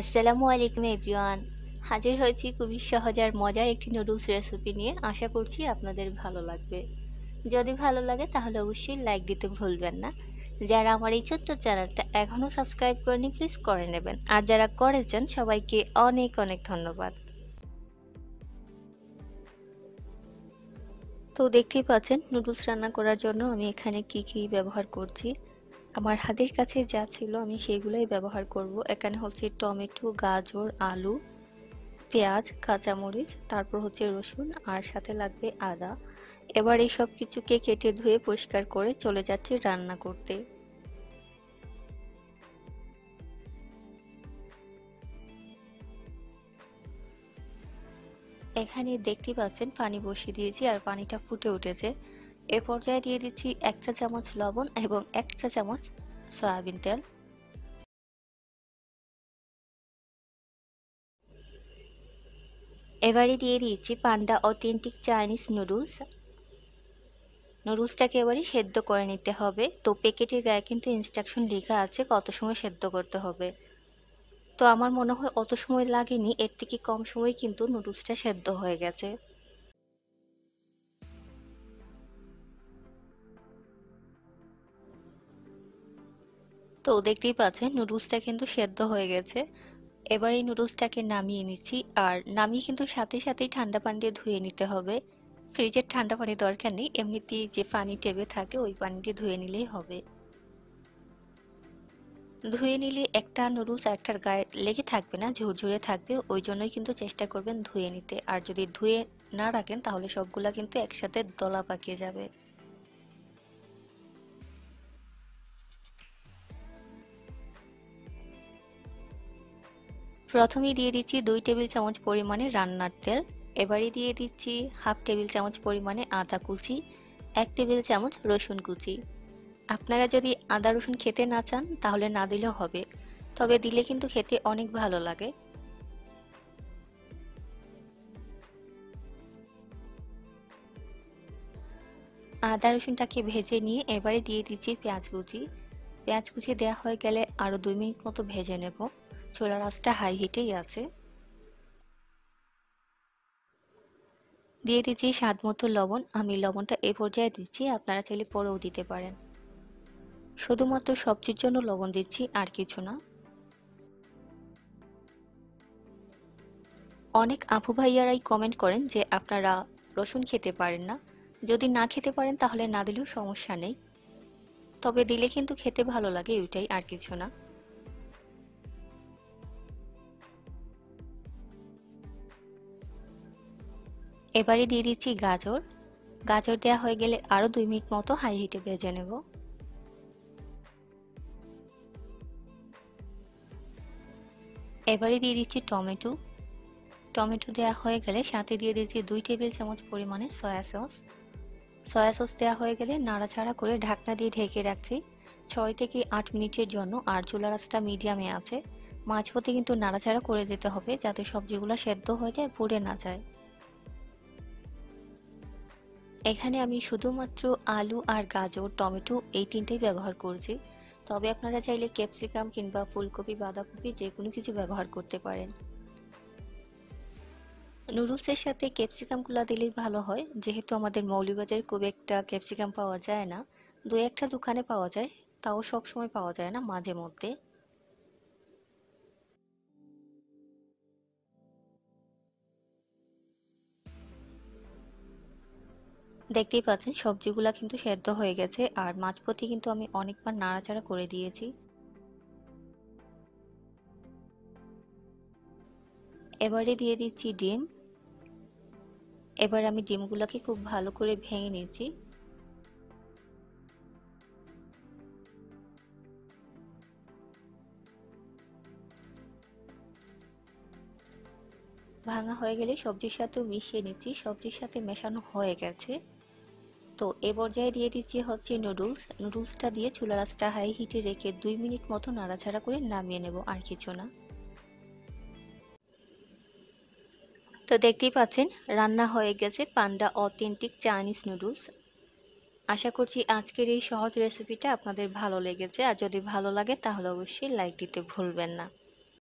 আসসালামু আলাইকুম एवरीवन हाजिर হয়েছি খুবই সহজ আর মজার একটি নুডলস রেসিপি নিয়ে। আশা করছি আপনাদের ভালো লাগবে। যদি ভালো লাগে তাহলে অবশ্যই লাইক দিতে ভুলবেন না। যারা আমার এই ছোট্ট চ্যানেলটা এখনো সাবস্ক্রাইব করেননি প্লিজ করে নেবেন, আর যারা করেছেন সবাইকে অনেক অনেক ধন্যবাদ। তো দেখতেই পাচ্ছেন নুডলস রান্না করার জন্য আমি এখানে কি কি ব্যবহার করছি। আমার হাতের কাছে যা ছিল আমি সেগুলাই ব্যবহার করব। এখানে হচ্ছে টমেটো, গাজর, আলু, পেঁয়াজ, কাঁচামরিচ, তারপর হচ্ছে রসুন আর সাথে লাগবে আদা। এবার এই সব কিছুকে কেটে ধুয়ে পরিষ্কার করে চলে যাচ্ছি রান্না করতে। এখানে দেখতে পাচ্ছেন পানি বসিয়ে দিয়েছি আর পানিটা ফুটে উঠেছে। এ পর্যায়ে দিয়ে দিচ্ছি 1 চা চামচ লবণ এবং 1 চা চামচ সয়াবিন তেল। এবারে দিয়ে দিচ্ছি পান্ডা অথেন্টিক চাইনিজ নুডলস। নুডলসটাকে এবারে সেদ্ধ করে নিতে হবে। তো প্যাকেটের গায়ে কিন্তু ইনস্ট্রাকশন লেখা আছে কত সময় সেদ্ধ করতে হবে। তো আমার মনে হয় অত সময় লাগেনি, এর থেকে কম সময় কিন্তু নুডলসটা সেদ্ধ হয়ে গেছে। তো দেখতেই পাচ্ছেন নুডলসটা কিন্তু সেদ্ধ হয়ে গেছে। এবার এই নুডলসটাকে নামিয়ে নিচ্ছি, আর নামিয়ে কিন্তু সাথে সাথেই ঠান্ডা পানি দিয়ে ধুয়ে নিতে হবে। ফ্রিজের ঠান্ডা পানি দরকার নেই, এমনিতেই যে পানি টেবে থাকে ওই পানি দিয়ে ধুয়ে নিলেই হবে। ধুয়ে নিলে একটা নুডলস একটার গায়ে লেগে থাকবে না, ঝুরঝুরে থাকবে, ওই জন্যই কিন্তু চেষ্টা করবেন ধুয়ে নিতে। আর যদি ধুয়ে না রাখেন তাহলে সবগুলা কিন্তু একসাথে দলা পাকিয়ে যাবে। প্রথমে দিয়ে দিচ্ছি 2 টেবিল চামচ পরিমাণে রান্নার তেল। এবারে দিয়ে দিচ্ছি হাফ টেবিল চামচ পরিমাণে আদা কুচি, 1 টেবিল চামচ রসুন কুচি। আপনারা যদি আদা রসুন খেতে না চান তাহলে না দিলেও হবে, তবে দিলে কিন্তু খেতে অনেক ভালো লাগে। আদা রসুনটাকে ভেজে নিয়ে এবারে দিয়ে দিচ্ছি পেঁয়াজ কুচি। পেঁয়াজ কুচি দেওয়া হয়ে গেলে আরও 2 মিনিট মতো ভেজে নেব। চুলার আঁচটা হাই হিটেই আছে। দিয়ে দিচ্ছি স্বাদ মতো লবণ। আমি লবণটা এই পর্যায়ে দিচ্ছি, আপনারা চাইলে পরেও দিতে পারেন। শুধুমাত্র সবজির জন্য লবণ দিচ্ছি, আর কিছু না। অনেক আপু ভাইয়ারাই কমেন্ট করেন যে আপনারা রসুন খেতে পারেন না। যদি না খেতে পারেন তাহলে না দিলেও সমস্যা নেই, তবে দিলে কিন্তু খেতে ভালো লাগে, ওইটাই, আর কিছু না। এবারে দিয়ে দিচ্ছি গাজর। গাজর দেওয়া হয়ে গেলে আরও 2 মিনিট মতো হাই হিটে ভেজে নেব। এবারে দিয়ে দিচ্ছি টমেটো। টমেটো দেওয়া হয়ে গেলে সাথে দিয়ে দিচ্ছি 2 টেবিল চামচ পরিমাণে সয়া সস। সয়া সস দেওয়া হয়ে গেলে নাড়াচাড়া করে ঢাকনা দিয়ে ঢেকে রাখছি 6 থেকে 8 মিনিটের জন্য। আর চুলার আঁচটা মিডিয়ামে আছে। মাঝপথে কিন্তু নাড়াচাড়া করে দিতে হবে যাতে সবজিগুলো সেদ্ধ হয়ে যায়, পুড়ে না যায়। এখানে আমি শুধুমাত্র আলু আর গাজর, টমেটো এই তিনটেই ব্যবহার করছি, তবে আপনারা চাইলে ক্যাপসিকাম কিংবা ফুলকপি, বাঁধাকপি যে কোনো কিছু ব্যবহার করতে পারেন। নুডলসের সাথে ক্যাপসিকামগুলো দিলেই ভালো হয়, যেহেতু আমাদের মৌলভীবাজারে খুব একটা ক্যাপসিকাম পাওয়া যায় না। 2-1টা দোকানে পাওয়া যায়, তাও সব সময় পাওয়া যায় না, মাঝে মধ্যে। দেখতেই পাচ্ছেন সবজিগুলা কিন্তু সেদ্ধ হয়ে গেছে, আর মাঝপথে কিন্তু আমি অনেকবার নাড়াচাড়া করে দিয়েছি। এবারে দিয়ে দিচ্ছি ডিম। এবার আমি ডিমগুলাকে খুব ভালো করে ভেঙে নিয়েছি। ভাঙা হয়ে গেলে সবজির সাথেও মিশিয়ে নিচ্ছি। সবজির সাথে মেশানো হয়ে গেছে। তো এ পর্যায়ে দিয়ে দিচ্ছি হচ্ছে নুডলস। নুডলসটা দিয়ে চুলার আঁচটা হাই হিটে রেখে 2 মিনিট মতো নাড়াচাড়া করে নামিয়ে নেব, আর কিছু না। তো দেখতেই পাচ্ছেন রান্না হয়ে গেছে পান্ডা অথেন্টিক চাইনিজ নুডলস। আশা করছি আজকের এই সহজ রেসিপিটা আপনাদের ভালো লেগেছে, আর যদি ভালো লাগে তাহলে অবশ্যই লাইক দিতে ভুলবেন না।